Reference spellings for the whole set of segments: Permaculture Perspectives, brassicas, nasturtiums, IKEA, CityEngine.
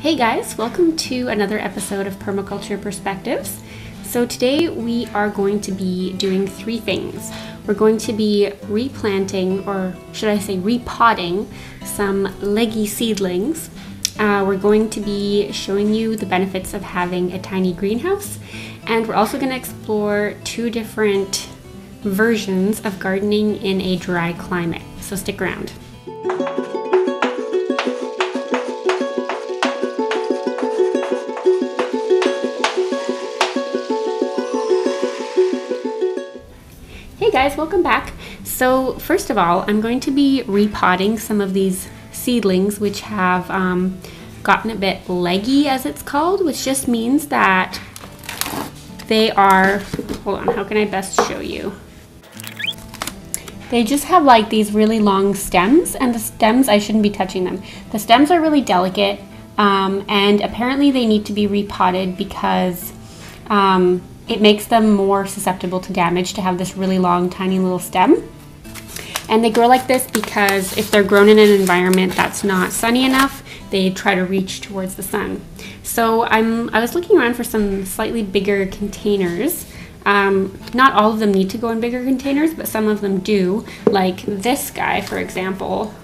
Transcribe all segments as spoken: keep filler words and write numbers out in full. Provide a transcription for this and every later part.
Hey guys, welcome to another episode of Permaculture Perspectives. So today we are going to be doing three things. We're going to be replanting, or should I say repotting, some leggy seedlings. Uh, we're going to be showing you the benefits of having a tiny greenhouse, and we're also going to explore two different versions of gardening in a dry climate. So stick around. Guys, welcome back. So first of all, I'm going to be repotting some of these seedlings which have um, gotten a bit leggy, as it's called, which just means that they are, hold on, how can I best show you? They just have like these really long stems, and the stems, I shouldn't be touching them. The stems are really delicate, um, and apparently they need to be repotted because um, it makes them more susceptible to damage to have this really long, tiny little stem. And they grow like this because if they're grown in an environment that's not sunny enough, they try to reach towards the sun. So I'm, I was looking around for some slightly bigger containers. Um, not all of them need to go in bigger containers, but some of them do. Like this guy, for example.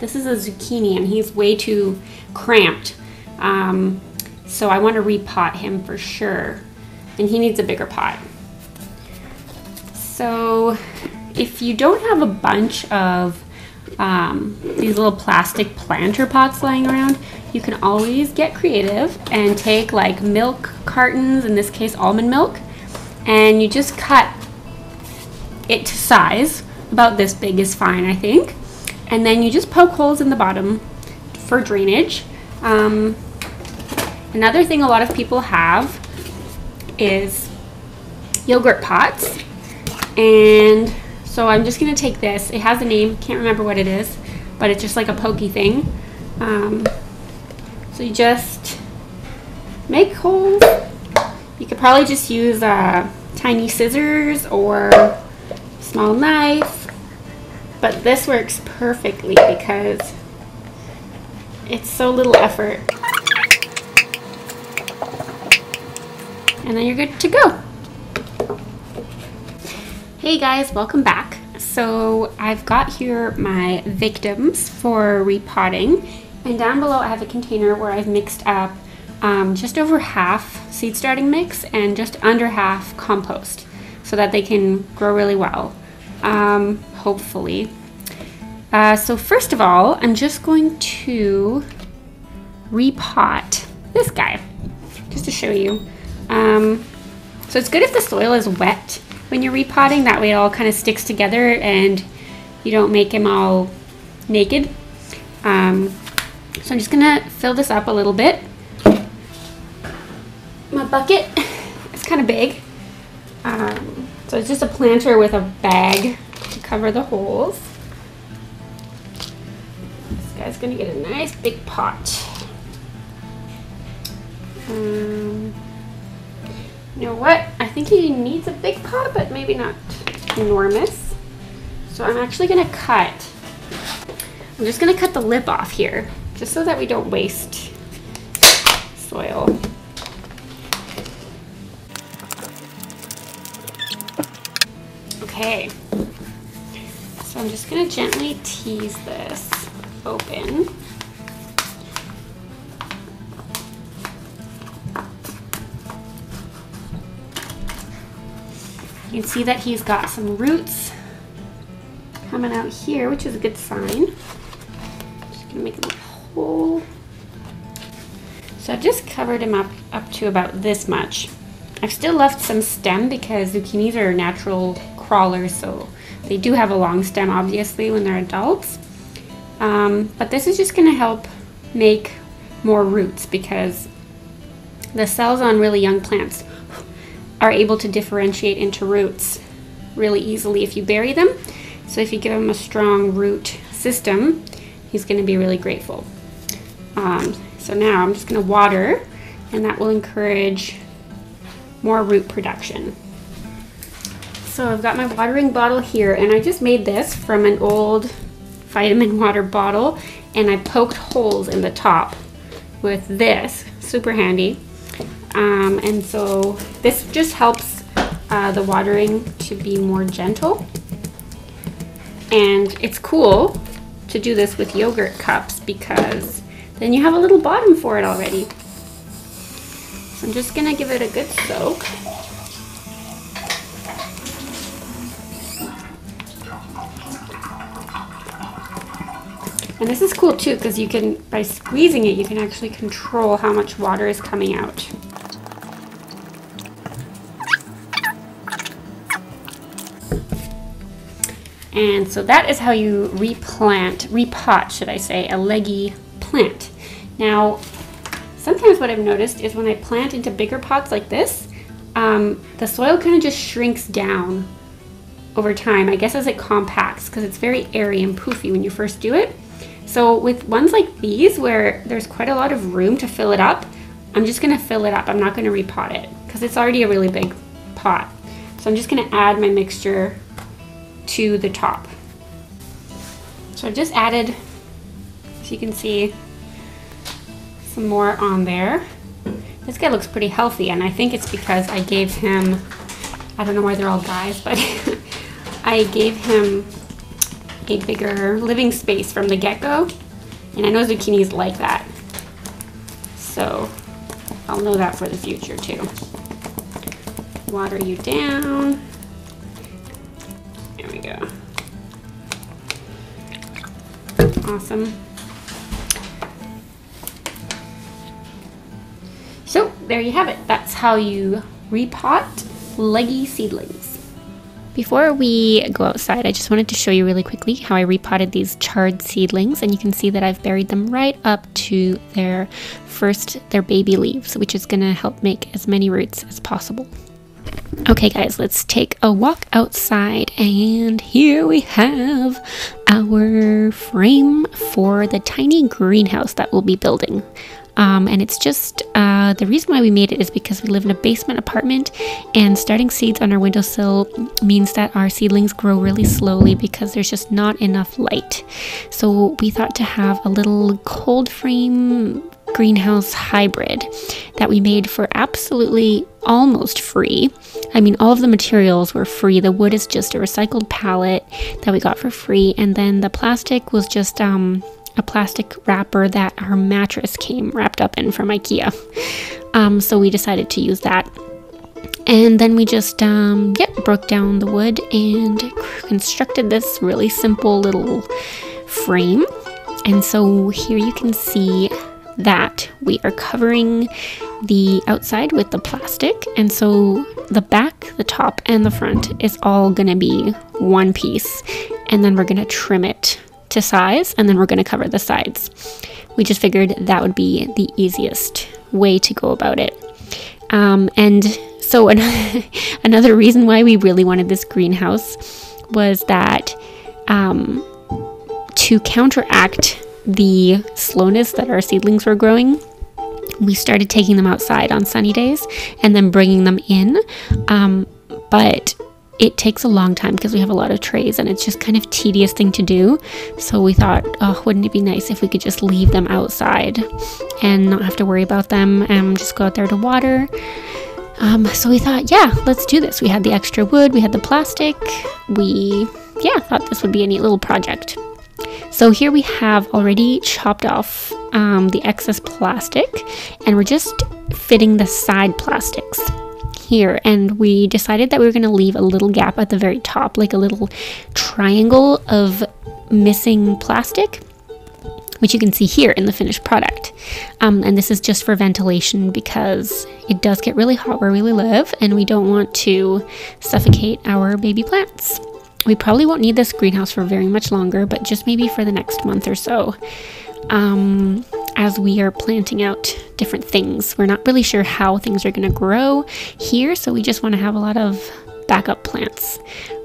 This is a zucchini and he's way too cramped. Um, so I want to repot him for sure. And he needs a bigger pot. So if you don't have a bunch of um, these little plastic planter pots lying around, you can always get creative and take like milk cartons, in this case almond milk, and you just cut it to size. About this big is fine, I think. And then you just poke holes in the bottom for drainage. Um, another thing a lot of people have is yogurt pots, and so I'm just gonna take this. It has a name, can't remember what it is, but it's just like a pokey thing. Um, so you just make holes. You could probably just use uh, tiny scissors or small knife, but this works perfectly because it's so little effort. And then you're good to go. Hey guys, welcome back. So I've got here my victims for repotting, and down below I have a container where I've mixed up um, just over half seed starting mix and just under half compost so that they can grow really well, um, hopefully. Uh, so first of all, I'm just going to repot this guy just to show you. Um, so it's good if the soil is wet when you're repotting, that way it all kind of sticks together and you don't make him all naked. Um, so I'm just going to fill this up a little bit. My bucket is kind of big. Um, so it's just a planter with a bag to cover the holes. This guy's going to get a nice big pot. Um... You know what? I think he needs a big pot, but maybe not enormous. So I'm actually gonna cut, I'm just gonna cut the lip off here, just so that we don't waste soil. Okay, so I'm just gonna gently tease this open. You can see that he's got some roots coming out here, which is a good sign. I'm just gonna make a little hole. So I've just covered him up up to about this much. I've still left some stem because zucchinis are natural crawlers, so they do have a long stem, obviously, when they're adults. Um, but this is just gonna help make more roots because the cells on really young plants are able to differentiate into roots really easily if you bury them. So if you give him a strong root system, he's going to be really grateful. Um, so now I'm just going to water, and that will encourage more root production. So I've got my watering bottle here, and I just made this from an old vitamin water bottle, and I poked holes in the top with this, super handy. Um, and so this just helps uh, the watering to be more gentle. And it's cool to do this with yogurt cups because then you have a little bottom for it already. So I'm just gonna give it a good soak. And this is cool too because you can, by squeezing it, you can actually control how much water is coming out. And so that is how you replant, repot, should I say, a leggy plant. Now, sometimes what I've noticed is when I plant into bigger pots like this, um, the soil kind of just shrinks down over time, I guess as it compacts, because it's very airy and poofy when you first do it. So with ones like these where there's quite a lot of room to fill it up, I'm just gonna fill it up. I'm not gonna repot it because it's already a really big pot. So I'm just gonna add my mixture to the top. So I've just added, as you can see, some more on there. This guy looks pretty healthy, and I think it's because I gave him, I don't know why they're all guys, but I gave him a bigger living space from the get-go, and I know zucchinis like that, so I'll know that for the future too. Water you down. There we go. Awesome. So there you have it. That's how you repot leggy seedlings. Before we go outside, I just wanted to show you really quickly how I repotted these charred seedlings, and you can see that I've buried them right up to their first, their baby leaves, which is gonna help make as many roots as possible. Okay guys, let's take a walk outside, and here we have our frame for the tiny greenhouse that we'll be building. Um, and it's just, uh, the reason why we made it is because we live in a basement apartment, and starting seeds on our windowsill means that our seedlings grow really slowly because there's just not enough light. So we thought to have a little cold frame greenhouse hybrid that we made for absolutely almost free. I mean, all of the materials were free. The wood is just a recycled pallet that we got for free, and then the plastic was just, um... a plastic wrapper that our mattress came wrapped up in from IKEA. Um, so we decided to use that. And then we just, um, yep, broke down the wood and constructed this really simple little frame. And so here you can see that we are covering the outside with the plastic, and so the back, the top, and the front is all gonna be one piece, and then we're gonna trim it to size, and then we're going to cover the sides. We just figured that would be the easiest way to go about it. Um, and so an another reason why we really wanted this greenhouse was that um, to counteract the slowness that our seedlings were growing, we started taking them outside on sunny days and then bringing them in. Um, but it takes a long time because we have a lot of trays, and it's just kind of tedious thing to do. So we thought, oh, wouldn't it be nice if we could just leave them outside and not have to worry about them, and just go out there to water. Um, so we thought, yeah, let's do this. We had the extra wood, we had the plastic. We, yeah, thought this would be a neat little project. So here we have already chopped off um, the excess plastic, and we're just fitting the side plastics here, and we decided that we were going to leave a little gap at the very top, like a little triangle of missing plastic, which you can see here in the finished product. Um, and this is just for ventilation because it does get really hot where we live, and we don't want to suffocate our baby plants. We probably won't need this greenhouse for very much longer, but just maybe for the next month or so. Um, as we are planting out different things. We're not really sure how things are going to grow here, so we just want to have a lot of backup plants.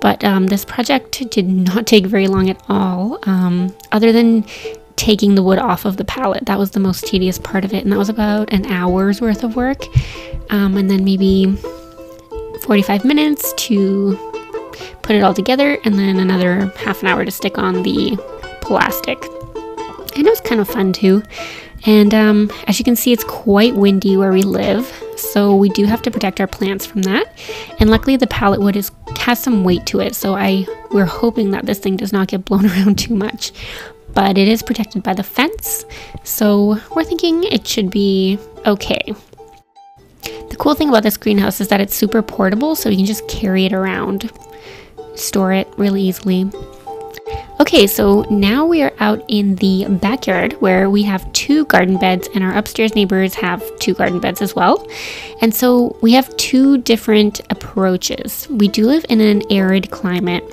But um, this project did not take very long at all, um, other than taking the wood off of the pallet. That was the most tedious part of it, and that was about an hour's worth of work, um, and then maybe forty-five minutes to put it all together, and then another half an hour to stick on the plastic. And it was kind of fun too, And um, as you can see, it's quite windy where we live, so we do have to protect our plants from that. And luckily the pallet wood is, has some weight to it, so I we're hoping that this thing does not get blown around too much. But it is protected by the fence, so we're thinking it should be okay. The cool thing about this greenhouse is that it's super portable, so you can just carry it around, store it really easily. Okay, so now we are out in the backyard where we have two garden beds, and our upstairs neighbors have two garden beds as well. And so we have two different approaches. We do live in an arid climate,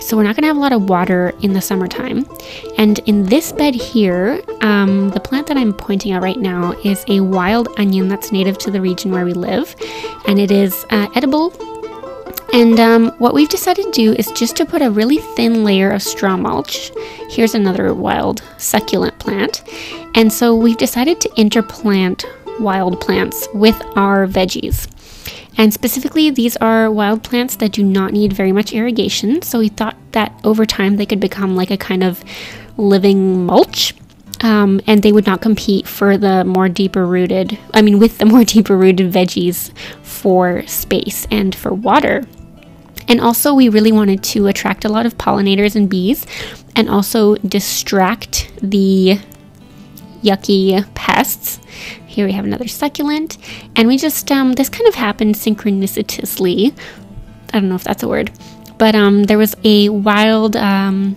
so we're not going to have a lot of water in the summertime. And in this bed here, um, the plant that I'm pointing out right now is a wild onion that's native to the region where we live, and it is uh, edible. And um, what we've decided to do is just to put a really thin layer of straw mulch. Here's another wild succulent plant. And so we've decided to interplant wild plants with our veggies. And specifically, these are wild plants that do not need very much irrigation. So we thought that over time they could become like a kind of living mulch. Um, and they would not compete for the more deeper rooted, I mean with the more deeper rooted veggies for space and for water. And also we really wanted to attract a lot of pollinators and bees, and also distract the yucky pests. Here we have another succulent, and we just, um, this kind of happened synchronicitously, I don't know if that's a word, but um, there was a wild um,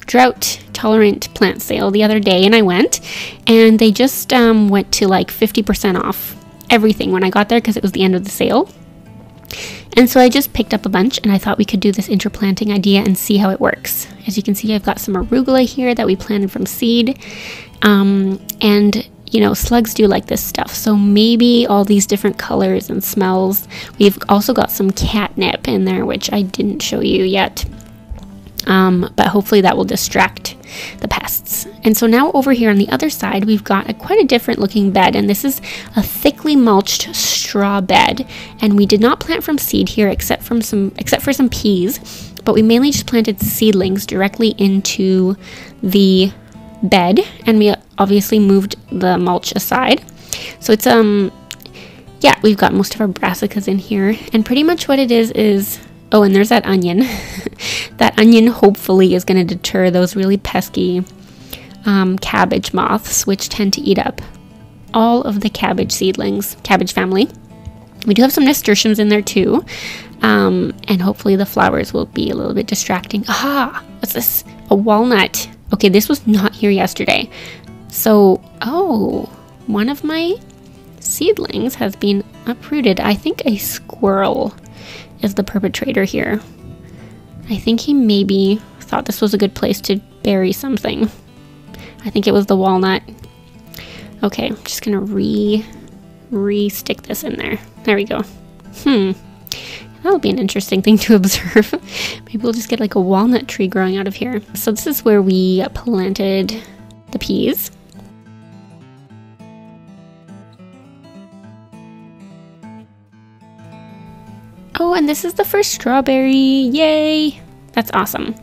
drought tolerant plant sale the other day, and I went, and they just um, went to like fifty percent off everything when I got there because it was the end of the sale. And so I just picked up a bunch, and I thought we could do this interplanting idea and see how it works. As you can see, I've got some arugula here that we planted from seed, um, and you know, slugs do like this stuff, so maybe all these different colors and smells. We've also got some catnip in there, which I didn't show you yet. Um, but hopefully that will distract the pests. And so now over here on the other side, we've got a quite a different looking bed, and this is a thickly mulched straw bed. And we did not plant from seed here except from some except for some peas, but we mainly just planted seedlings directly into the bed, and we obviously moved the mulch aside. So it's um yeah, we've got most of our brassicas in here, and pretty much what it is is oh, and there's that onion. That onion hopefully is going to deter those really pesky um, cabbage moths, which tend to eat up all of the cabbage seedlings, cabbage family. We do have some nasturtiums in there too. Um, and hopefully the flowers will be a little bit distracting. Aha! What's this? A walnut. Okay, this was not here yesterday. So, oh, one of my seedlings has been uprooted. I think a squirrel is the perpetrator here. I think he maybe thought this was a good place to bury something. I think it was the walnut. Okay, I'm just gonna re re-stick this in there. There we go. Hmm, that'll be an interesting thing to observe. Maybe we'll just get like a walnut tree growing out of here. So this is where we planted the peas. Oh, and this is the first strawberry. Yay! That's awesome.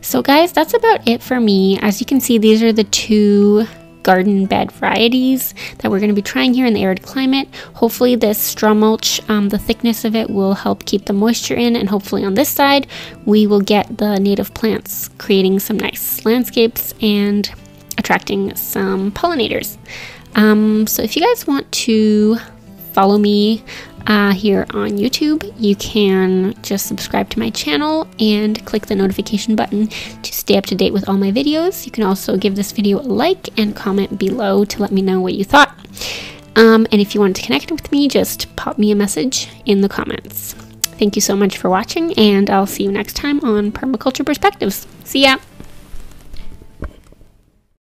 So guys, that's about it for me. As you can see, these are the two garden bed varieties that we're going to be trying here in the arid climate. Hopefully this straw mulch, um, the thickness of it will help keep the moisture in, and hopefully on this side we will get the native plants creating some nice landscapes and attracting some pollinators. Um, so if you guys want to follow me Uh, here on YouTube, you can just subscribe to my channel and click the notification button to stay up to date with all my videos. You can also give this video a like and comment below to let me know what you thought. Um, and if you want to connect with me, just pop me a message in the comments. Thank you so much for watching, and I'll see you next time on Permaculture Perspectives. See ya!